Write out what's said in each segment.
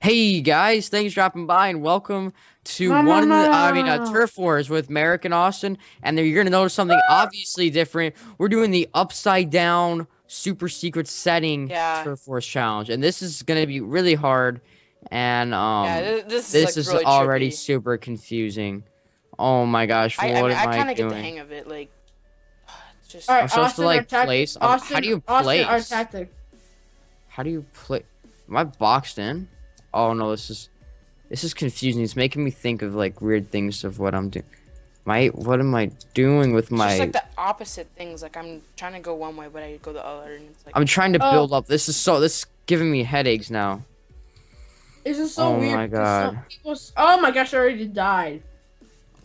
Hey guys, thanks for dropping by and welcome to Turf Wars with Merrick and Austin. And you're gonna notice something obviously different. We're doing the upside down super secret setting Turf Wars challenge, and this is gonna be really hard. And this is really already trippy. Super confusing. Oh my gosh, what am I kind of get the hang of it. Like, just right, I'm supposed to like place. Austin, how do you place? Austin, our tactic. How do you play? Am I boxed in? Oh no, this is confusing. It's making me think of like weird things of what I'm doing. What am I doing with my? It's just like the opposite things. Like I'm trying to go one way, but I go the other, and it's like I'm trying to build up. This is giving me headaches now. This is so weird. Oh my god. Oh my gosh, I already died.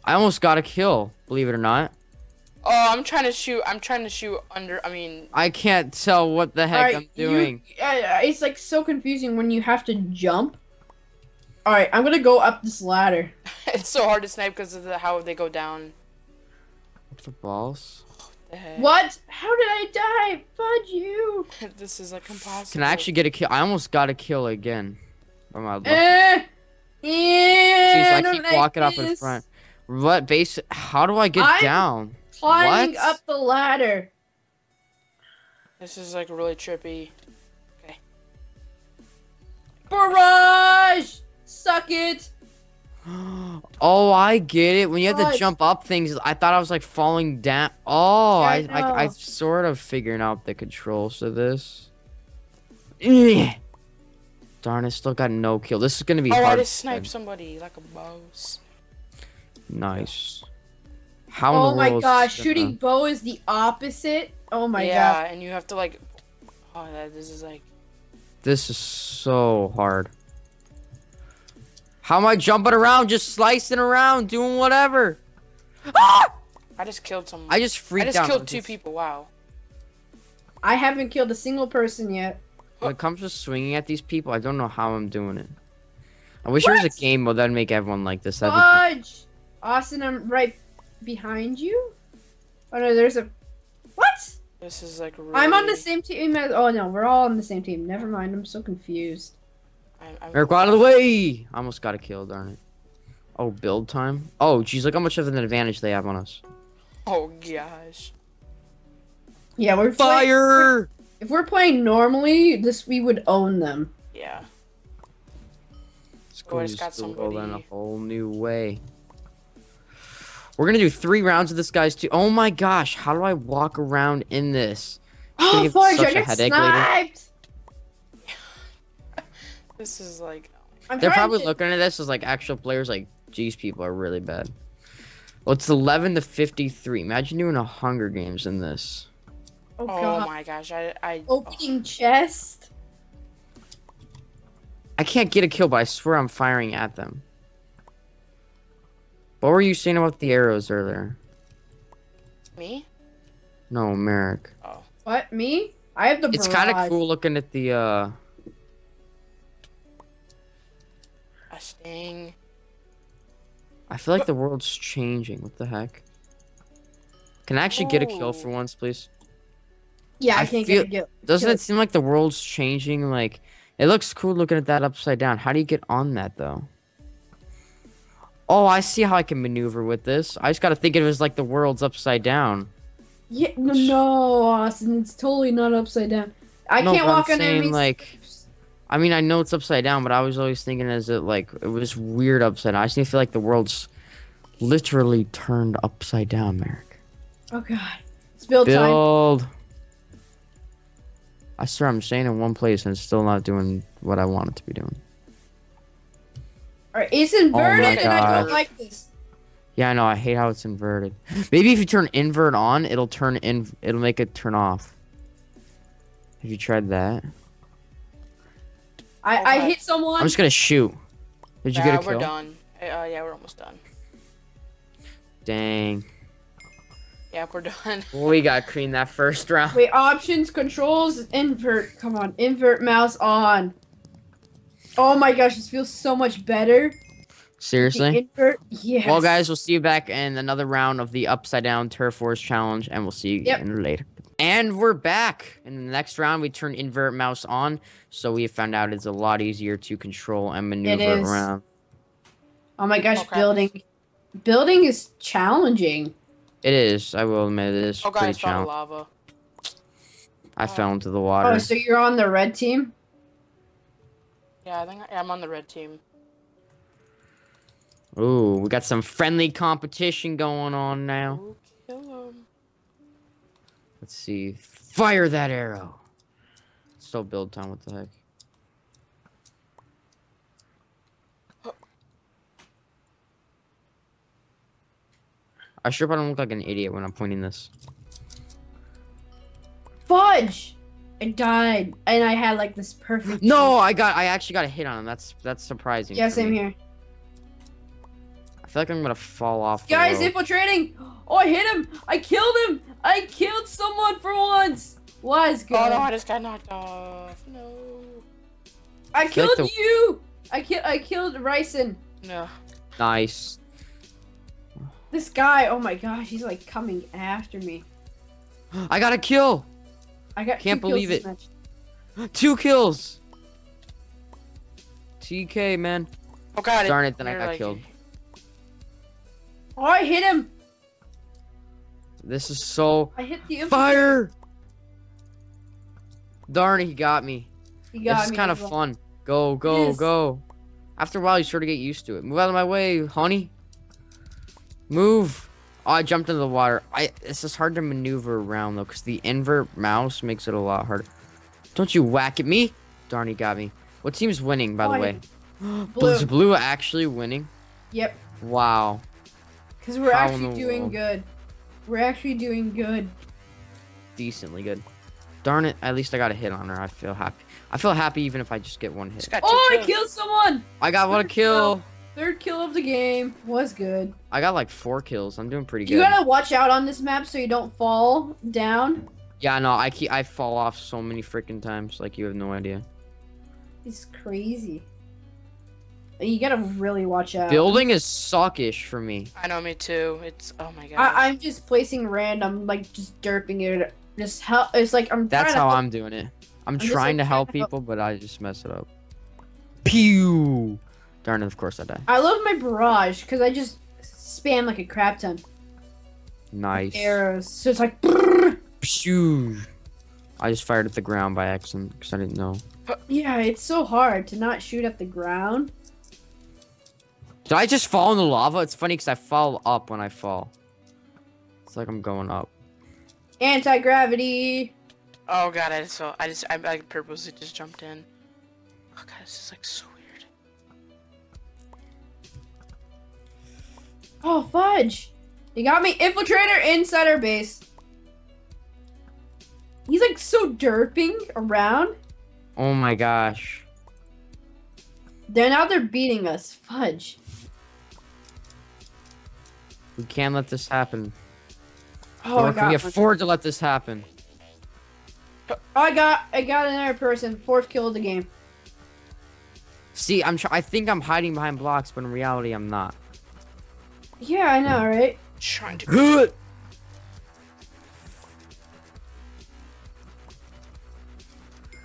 I almost got a kill, believe it or not. Oh, I'm trying to shoot under. I mean, I can't tell what the heck I'm doing. It's like so confusing when you have to jump. All right, I'm gonna go up this ladder. It's so hard to snipe because of how they go down. What's the balls? What? How did I die? Fudge you! This is like impossible. Can I actually get a kill? I almost got a kill again. Oh my god. Jeez, I keep walking up in front. What base? How do I get down? Climbing up the ladder. This is like really trippy. Okay. Barrage! Suck it! Oh, I get it. When you have to jump up things, I thought I was like falling down. Oh, yeah, I sort of figuring out the controls of this. Darn, I still got no kill. This is gonna be hard. I just sniped somebody like a mouse. Nice. How oh my gosh, shooting bow is the opposite. Oh my god. Yeah, and you have to like. Oh, this is like. This is so hard. How am I jumping around, just slicing around, doing whatever? Ah! I just killed someone. I just freaked out. I just killed two people. Wow. I haven't killed a single person yet. When it comes to swinging at these people, I don't know how I'm doing it. I wish there was a game mode that would make everyone like this. Fudge! Austin, I'm right behind you. Oh no, there's a what? This is like. Really... I'm on the same team as. Oh no, we're all on the same team. Never mind. I'm so confused. Merrick, out of the way! I almost got a kill, darn it. Oh, build time. Oh, geez, look how much of an advantage they have on us. Oh gosh. Yeah, we're fire. If we're playing normally, we would own them. Yeah. Oh, I just got somebody. In a whole new way. We're gonna do 3 rounds of this, guys. Too. Oh my gosh, how do I walk around in this? Oh, boy, I get sniped. This is like they're probably looking at this as like actual players. Like, geez, people are really bad. Well, it's 11 to 53. Imagine doing a Hunger Games in this. Oh, God. My gosh, I opening chest. I can't get a kill, but I swear I'm firing at them. What were you saying about the arrows earlier? Me? No, Merrick. Oh, what me? I have the. It's kind of cool looking at the. Dang. I feel like the world's changing. What the heck? Can I actually get a kill for once, please? Yeah, I can't get a kill. Doesn't it seem like the world's changing? Like, it looks cool looking at that upside down. How do you get on that, though? Oh, I see how I can maneuver with this. I just gotta think of it as like the world's upside down. Yeah, no, Austin, it's totally not upside down. I can't walk on enemies. Like, I mean, I know it's upside down, but I was always thinking as it like it was weird upside down. I just feel like the world's literally turned upside down, Merrick. Oh god, it's build time. I swear I'm staying in one place and it's still not doing what I want it to be doing. All right, it's inverted, and I don't like this. Yeah, I know. I hate how it's inverted. Maybe if you turn invert on, it'll turn in. It'll make it turn off. Have you tried that? I hit someone. I'm just gonna shoot. Did you get a kill? We're done. Yeah, we're almost done. Dang. Yeah, we're done. We got creamed that first round. Wait, options, controls, invert. Come on, invert mouse on. Oh my gosh, this feels so much better. Seriously? Invert, yes. Well, guys, we'll see you back in another round of the Upside Down Turf Wars Challenge, and we'll see you again later. And we're back. In the next round, we turn invert mouse on. So we found out it's a lot easier to control and maneuver around. Oh my gosh, okay. Building is challenging. It is. I will admit it is pretty challenging. Lava. I fell into the water. Oh, so you're on the red team? Yeah, I think I'm on the red team. Ooh, we got some friendly competition going on now. Ooh, kill him. Let's see. Fire that arrow. Still build time. What the heck? I sure hope I don't look like an idiot when I'm pointing this. Fudge! I died, and I had like this perfect. No, I actually got a hit on him. That's surprising. Yeah, same here. I feel like I'm gonna fall off. Guys, infiltrating! Oh, I hit him! I killed him! I killed someone for once. Was good. Oh no, I just got knocked off. No. I killed like you. I killed Ryson. No. Nice. This guy, oh my gosh, he's like coming after me. I got a kill. I got can't believe it. 2 kills. TK, man. Oh god. Darn it, then I got killed. Oh, I hit him. This is so I hit the fire. Darn it, he got me. He got me. This is kind of fun. Go, go, go. After a while, you sort of get used to it. Move out of my way, honey. Move. Oh, I jumped into the water. This is hard to maneuver around though, because the invert mouse makes it a lot harder. Don't you whack at me? Darn, he got me. What team's winning, by the way? Blue. Is blue actually winning? Yep. Wow. Because we're actually doing good. We're actually doing good. Decently good. Darn it! At least I got a hit on her. I feel happy. I feel happy even if I just get one hit. Oh, I killed someone. I got 1 kill. 3rd kill of the game was good. I got like 4 kills. I'm doing pretty good. You gotta watch out on this map so you don't fall down. Yeah, no, I fall off so many freaking times. Like you have no idea. It's crazy. You gotta really watch out. Building is suckish for me. I know, me too. It's oh my god. I'm just placing random, like just derping it. Just help. It's like I'm. That's how I'm doing it. I'm trying to help people, but I just mess it up. Pew. Darn it, of course I die. I love my barrage, because I just spam like a crap ton. Nice. Arrows. So it's like... Pshoo. I just fired at the ground by accident, because I didn't know. Yeah, it's so hard to not shoot at the ground. Did I just fall in the lava? It's funny, because I fall up when I fall. It's like I'm going up. Anti-gravity! Oh god, I purposely just jumped in. Oh god, this is like so... Oh, fudge! You got me! Infiltrator inside our base. He's like so derping around. Oh my gosh. Now they're beating us. Fudge. We can't let this happen. Oh, or can we afford to let this happen? Oh, I got another person. 4th kill of the game. See, I think I'm hiding behind blocks, but in reality, I'm not. Yeah, I know, right? Trying to good.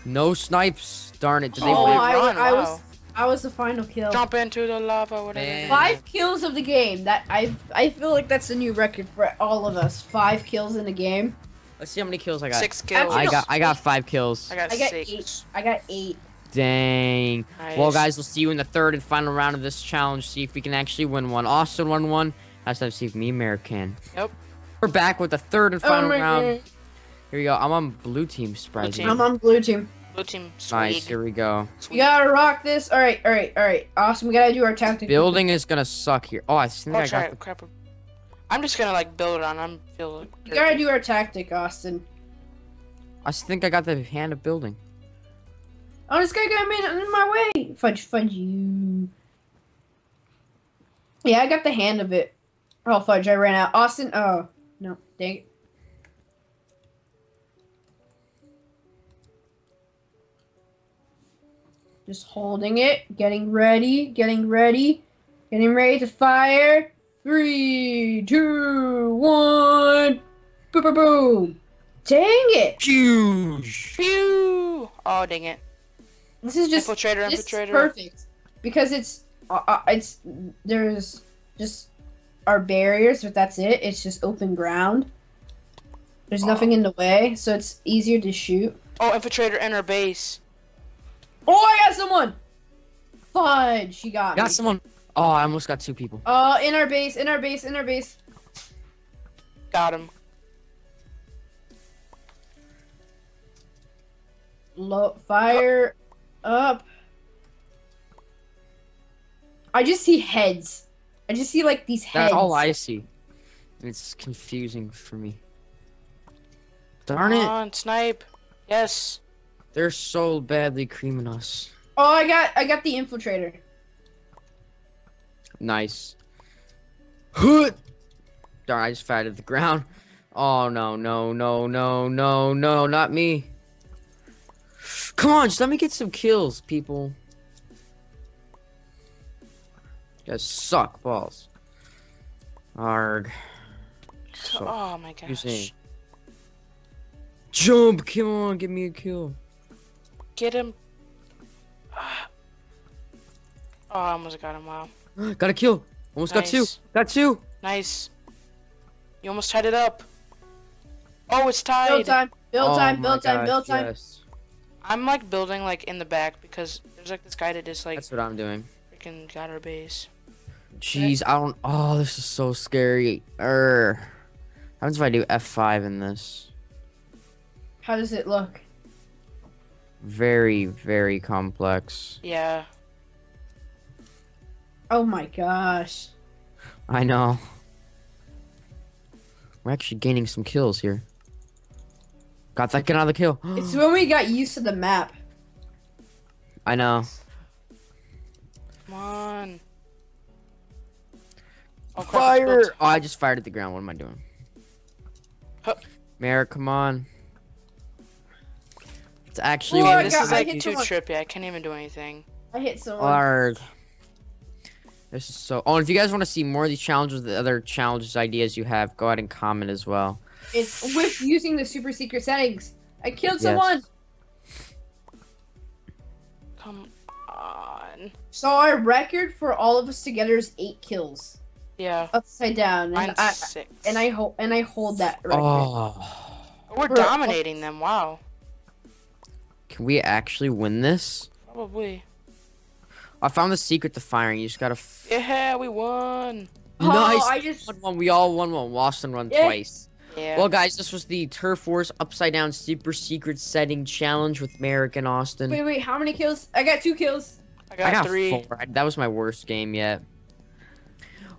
No snipes. Darn it. Did they win? I was the final kill. Jump into the lava, whatever. 5 kills of the game. That I feel like that's a new record for all of us. 5 kills in a game. Let's see how many kills I got. 6 kills. Actually, I got 5 kills. I got 6. 8. I got 8. Dang. Nice. Well, guys, we'll see you in the 3rd and final round of this challenge. See if we can actually win one. Austin won one. Let's see if me and Merrick can. Yep. We're back with the 3rd and final round. God. Here we go. I'm on blue team, surprisingly. I'm on blue team. Blue team. Sweet. Nice. Here we go. Sweet. We gotta rock this. All right. All right. All right. Austin, we gotta do our tactics. Building is gonna suck here. Oh, I think I got the crap. I'm just gonna like build it on. I'm feeling. We gotta do our tactic, Austin. I think I got the hand of building. Oh, this guy got me in my way! Fudge, fudge you. Yeah, I got the hand of it. Oh, fudge, I ran out. Austin, oh. No, dang it. Just holding it. Getting ready. Getting ready. Getting ready to fire. 3, 2, 1. Boom, boom, boom. Dang it! Pew! Pew! Oh, dang it. This is just infiltrator, this infiltrator. Is perfect. Because it's there's just our barriers, but that's it. It's just open ground. There's nothing in the way, so it's easier to shoot. Oh, infiltrator in our base. Oh, I got someone! Fudge, she got me. Got someone. Oh, I almost got two people. Oh, in our base, in our base, in our base. Got him. Low, fire up. I just see heads. I just see like these heads. That's all I see. It's confusing for me. Darn it. Come on, snipe. Yes. They're so badly creaming us. Oh, I got the infiltrator. Nice. Darn, I just fell to the ground. Oh no, no, no, no, no, no, not me. Come on, just let me get some kills, people. You guys suck balls. Arg. So oh my gosh. Jump, come on, give me a kill. Get him. Oh, I almost got him, wow. Got a kill. Almost nice. Got two. Got two. Nice. You almost tied it up. Oh, it's tied. Build time, build time, build time, build time. Yes. I'm like building like in the back because there's like this guy that just like. That's what I'm doing. Freaking got our base. Jeez, I don't. Oh, this is so scary. How happens if I do F5 in this? How does it look? Very, very complex. Yeah. Oh my gosh. I know. We're actually gaining some kills here. Got that, get another kill. It's when we got used to the map. I know. Come on. Oh, fire! Oh, I just fired at the ground. What am I doing? Huh. Merrick, come on. It's actually. Whoa, this is like too trippy. I can't even do anything. I hit someone. Hard. This is so. Oh, and if you guys want to see more of these challenges, the other challenges ideas you have, go ahead and comment as well. It's with using the super secret settings. I killed someone. Come on. So our record for all of us together is 8 kills. Yeah. Upside down. And I, 6. And I hold that record. Oh. We're dominating them. Wow. Can we actually win this? Probably. I found the secret to firing. You just gotta. Yeah, we won. Oh, nice. I just won one. We all won one. Austin won twice. Yeah. Well, guys, this was the Turf Wars upside down super secret setting challenge with Merrick and Austin. Wait, wait, how many kills? I got 2 kills. I got 3. 4. That was my worst game yet.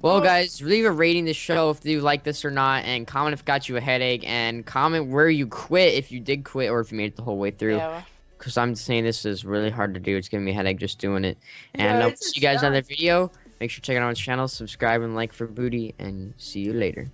Well, guys, leave a rating to show if you like this or not, and comment if it got you a headache, and comment where you quit if you did quit or if you made it the whole way through. Yeah. Because I'm saying this is really hard to do. It's giving me a headache just doing it. And I'll see you guys on the video. Make sure to check out our channel, subscribe, and like for booty. And see you later.